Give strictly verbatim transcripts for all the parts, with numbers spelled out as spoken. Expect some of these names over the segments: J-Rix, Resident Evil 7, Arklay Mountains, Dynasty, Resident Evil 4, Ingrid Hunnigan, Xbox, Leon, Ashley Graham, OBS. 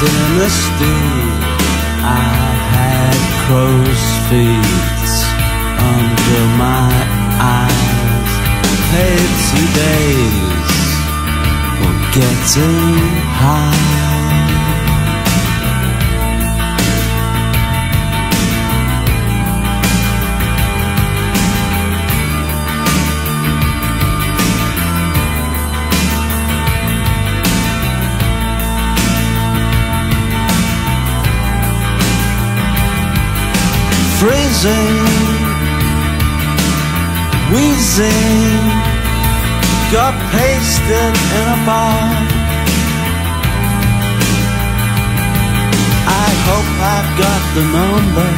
dynasty. I had crow's feet under my eyes, paid some days for getting high. Freezing, wheezing, got pasted in a bar. I hope I've got the number.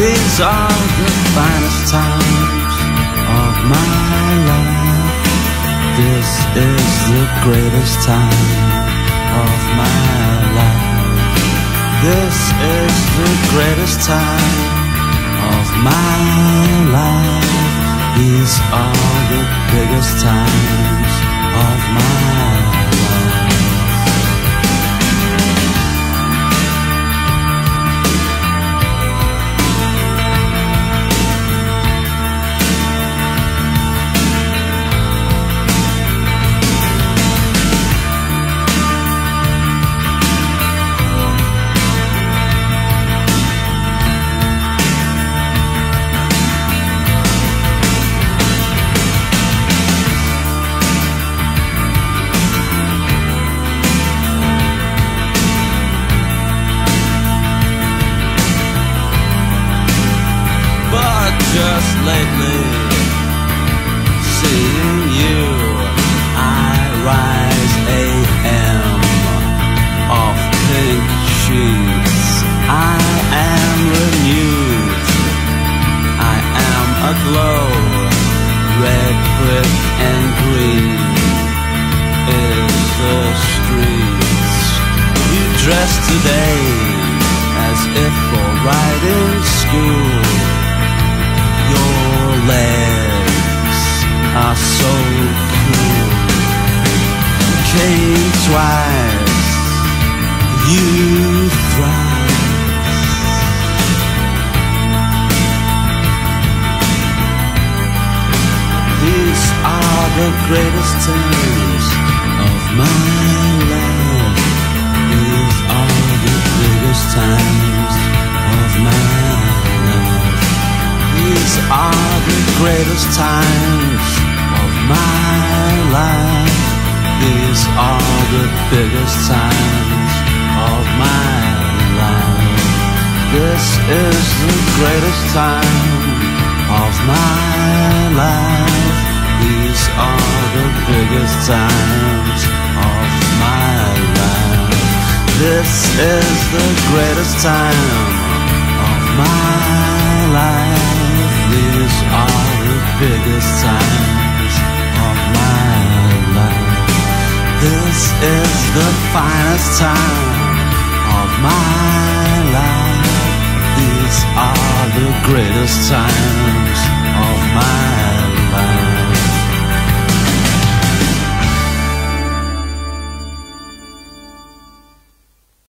These are the finest times of my life. This is the greatest time of my life. This is the greatest time of my life. These are the biggest times of my life. Just lately, seeing you, I rise a m off pink sheets. I am renewed, I am aglow. Red, brick and green is the streets. You dress today as if for riding school. Your legs are so cool. Came twice, you thrice. These are the greatest times of my life. These are the biggest times of my life. These are the greatest times of my life. These are the biggest times of my life. This is the greatest time of my life. These are the biggest times of my life. This is the greatest time of my life. These are the biggest times of my life. This is the finest time of my life. These are the greatest times